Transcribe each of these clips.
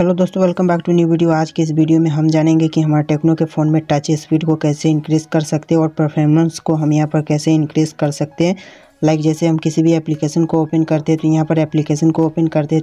Hello दोस्तों, welcome back to new video. आज के इस वीडियो में हम जानेंगे कि हमारे टेक्नो के फ़ोन में टच स्पीड को कैसे इंक्रीज़ कर सकते हैं और परफॉर्मेंस को हम यहाँ पर कैसे इंक्रीज़ कर सकते हैं। लाइक जैसे हम किसी भी एप्लीकेशन को ओपन करते हैं तो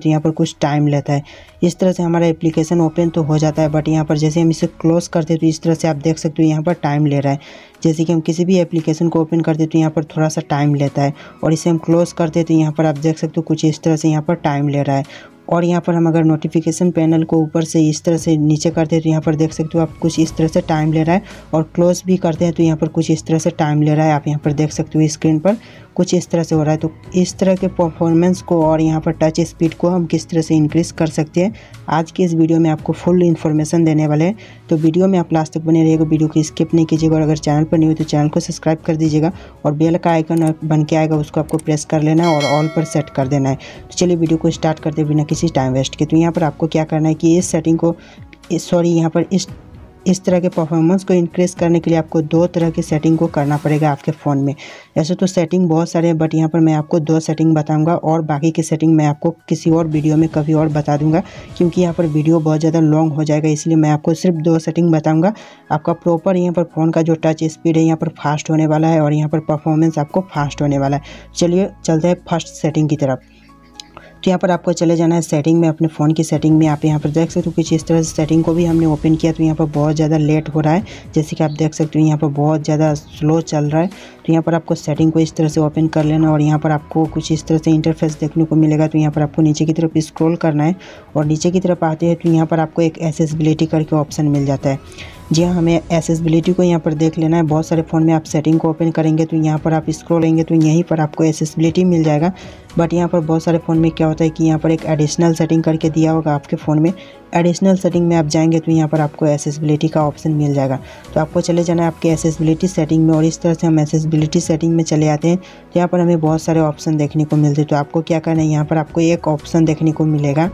यहाँ पर कुछ टाइम लेता है। इस तरह से हमारा एप्लीकेशन ओपन तो हो जाता है, बट यहाँ पर जैसे हम इसे क्लोज़ करते हैं तो इस तरह से आप देख सकते हो यहाँ पर टाइम ले रहा है। जैसे कि हम किसी भी एप्लीकेशन को ओपन करते हैं तो यहाँ पर थोड़ा सा टाइम लेता है, और इसे हम क्लोज़ करते हैं तो यहाँ पर आप देख सकते हो कुछ इस तरह से यहाँ पर टाइम ले रहा है। और यहाँ पर हम अगर नोटिफिकेशन पैनल को ऊपर से इस तरह से नीचे करते हैं तो यहाँ पर देख सकते हो आप कुछ इस तरह से टाइम ले रहा है, और क्लोज भी करते हैं तो यहाँ पर कुछ इस तरह से टाइम ले रहा है। आप यहाँ पर देख सकते हो स्क्रीन पर कुछ इस तरह से हो रहा है। तो इस तरह के परफॉर्मेंस को और यहाँ पर टच स्पीड को हम किस तरह से इंक्रीज़ कर सकते हैं, आज की इस वीडियो में आपको फुल इन्फॉर्मेशन देने वाले हैं। तो वीडियो में आप लास्ट तक बने रहिएगा, वीडियो को स्किप नहीं कीजिएगा, और अगर चैनल पर नहीं हो तो चैनल को सब्सक्राइब कर दीजिएगा, और बेल का आइकन बन के आएगा उसको आपको प्रेस कर लेना है और ऑल पर सेट कर देना है। तो चलिए वीडियो को स्टार्ट करते बिना किसी टाइम वेस्ट के। तो यहाँ पर आपको क्या करना है कि इस सेटिंग को इस तरह के परफॉर्मेंस को इंक्रीज़ करने के लिए आपको दो तरह की सेटिंग को करना पड़ेगा आपके फ़ोन में। ऐसे तो सेटिंग बहुत सारे हैं, बट यहाँ पर मैं आपको दो सेटिंग बताऊंगा, और बाकी की सेटिंग मैं आपको किसी और वीडियो में कभी और बता दूंगा, क्योंकि यहाँ पर वीडियो बहुत ज़्यादा लॉन्ग हो जाएगा। इसलिए मैं आपको सिर्फ दो सेटिंग बताऊँगा। आपका प्रॉपर यहाँ पर फ़ोन का जो टच स्पीड है यहाँ पर फास्ट होने वाला है, और यहाँ पर परफॉर्मेंस आपको फास्ट होने वाला है। चलिए चलते हैं फर्स्ट सेटिंग की तरफ। तो यहाँ पर आपको चले जाना है सेटिंग में, अपने फ़ोन की सेटिंग में। आप यहाँ पर देख सकते हो कुछ इस तरह से सेटिंग को भी हमने ओपन किया तो यहाँ पर बहुत ज़्यादा लेट हो रहा है। जैसे कि आप देख सकते हो यहाँ पर बहुत ज़्यादा स्लो चल रहा है। तो यहाँ पर आपको सेटिंग को इस तरह से ओपन कर लेना, और यहाँ पर आपको कुछ इस तरह से इंटरफेस देखने को मिलेगा। तो यहाँ पर आपको नीचे की तरफ स्क्रॉल करना है, और नीचे की तरफ आते हैं तो यहाँ पर आपको एक एक्सेसिबिलिटी करके ऑप्शन मिल जाता है। जी हाँ, हमें एक्सेसिबिलिटी को यहाँ पर देख लेना है। बहुत सारे फ़ोन में आप सेटिंग को ओपन करेंगे तो यहाँ पर आप स्क्रॉल करेंगे तो यहीं पर आपको एक्सेसिबिलिटी मिल जाएगा, बट यहाँ पर बहुत सारे फ़ोन में क्या होता है कि यहाँ पर एक एडिशनल सेटिंग करके दिया होगा आपके फ़ोन में। एडिशनल सेटिंग में आप जाएंगे तो यहाँ पर आपको एक्सेसिबिलिटी का ऑप्शन मिल जाएगा। तो आपको चले जाना है आपके एक्सेसिबिलिटी सेटिंग में, और इस तरह से हम एक्सेसिबिलिटी सेटिंग में चले आते हैं तो यहाँ पर हमें बहुत सारे ऑप्शन देखने को मिलते हैं। तो आपको क्या करना है, यहाँ पर आपको एक ऑप्शन देखने को मिलेगा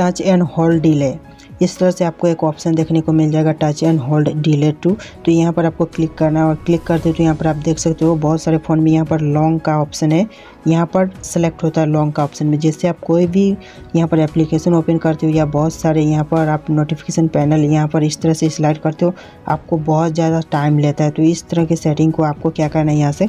टच एंड होल्ड डिले। इस तरह से आपको एक ऑप्शन देखने को मिल जाएगा touch and hold delay to. तो यहाँ पर आपको क्लिक करना है, और क्लिक करते तो यहाँ पर आप देख सकते हो बहुत सारे फ़ोन में यहाँ पर लॉन्ग का ऑप्शन है। यहाँ पर सेलेक्ट होता है लॉन्ग का ऑप्शन में, जिससे आप कोई भी यहाँ पर एप्लीकेशन ओपन करते हो या बहुत सारे यहाँ पर आप नोटिफिकेशन पैनल यहाँ पर इस तरह से स्लाइड करते हो, आपको बहुत ज़्यादा टाइम लेता है। तो इस तरह की सेटिंग को आपको क्या करना है, यहाँ से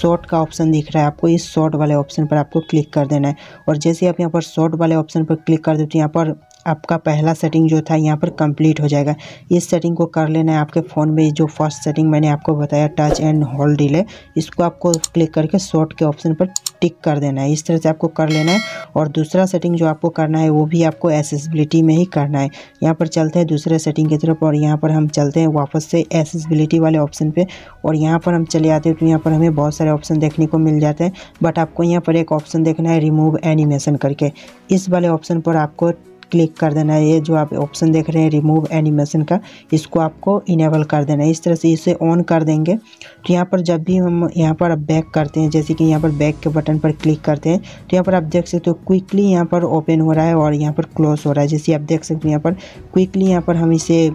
शॉर्ट का ऑप्शन दिख रहा है आपको, इस शॉर्ट वाले ऑप्शन पर आपको क्लिक कर देना है। और जैसे आप यहाँ पर शॉर्ट वाले ऑप्शन पर क्लिक कर देते हो यहाँ पर आपका पहला सेटिंग जो था यहाँ पर कंप्लीट हो जाएगा। इस सेटिंग को कर लेना है आपके फ़ोन में, जो फर्स्ट सेटिंग मैंने आपको बताया टच एंड होल्ड डिले, इसको आपको क्लिक करके शॉर्ट के ऑप्शन पर टिक कर देना है। इस तरह से आपको कर लेना है। और दूसरा सेटिंग जो आपको करना है वो भी आपको एक्सेसिबिलिटी में ही करना है। यहाँ पर चलते हैं दूसरे सेटिंग की तरफ, और यहाँ पर हम चलते हैं वापस से एक्सेसिबिलिटी वाले ऑप्शन पे, और यहाँ पर हम चले आते हैं तो यहाँ पर हमें बहुत सारे ऑप्शन देखने को मिल जाते हैं, बट आपको यहाँ पर एक ऑप्शन देखना है रिमूव एनिमेशन करके। इस वाले ऑप्शन पर आपको क्लिक कर देना है। ये जो आप ऑप्शन देख रहे हैं रिमूव एनिमेशन का, इसको आपको इनेबल कर देना है। इस तरह से इसे ऑन कर देंगे तो यहाँ पर जब भी हम यहाँ पर बैक करते हैं, जैसे कि यहाँ पर बैक के बटन पर क्लिक करते हैं तो यहाँ पर आप देख सकते हो क्विकली यहाँ पर ओपन हो रहा है और यहाँ पर क्लोज हो रहा है। जैसे आप देख सकते हो यहाँ पर क्विकली यहाँ पर हम इसे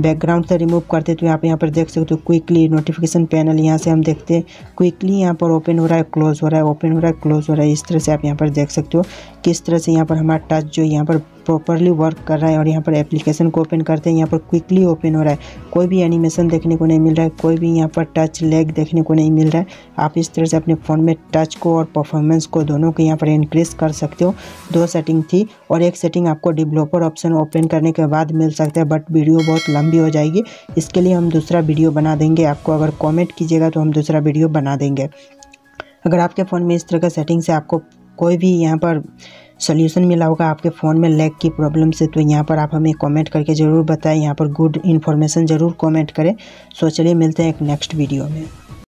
बैकग्राउंड से रिमूव करते तो यहाँ पर देख सकते हो क्विकली नोटिफिकेशन पैनल यहाँ से हम देखते हैं क्विकली यहाँ पर ओपन हो रहा है, क्लोज हो रहा है, ओपन हो रहा है, क्लोज हो रहा है। इस तरह से आप यहाँ पर देख सकते हो किस तरह से यहाँ पर हमारा टच जो यहाँ पर प्रॉपरली वर्क कर रहा है। और यहाँ पर एप्लीकेशन को ओपन करते हैं, यहाँ पर क्विकली ओपन हो रहा है, कोई भी एनिमेशन देखने को नहीं मिल रहा है, कोई भी यहाँ पर टच लैग देखने को नहीं मिल रहा है। आप इस तरह से अपने फ़ोन में टच को और परफॉर्मेंस को दोनों को यहाँ पर इंक्रीज़ कर सकते हो। दो सेटिंग थी, और एक सेटिंग आपको डेवलपर ऑप्शन ओपन करने के बाद मिल सकता है, बट वीडियो बहुत लंबी हो जाएगी, इसके लिए हम दूसरा वीडियो बना देंगे। आपको अगर कमेंट कीजिएगा तो हम दूसरा वीडियो बना देंगे। अगर आपके फ़ोन में इस तरह का सेटिंग से आपको कोई भी यहाँ पर सोल्यूशन मिला होगा आपके फ़ोन में लैग की प्रॉब्लम से, तो यहाँ पर आप हमें कमेंट करके ज़रूर बताएं। यहाँ पर गुड इन्फॉर्मेशन ज़रूर कमेंट करें। सो चलिए मिलते हैं एक नेक्स्ट वीडियो में।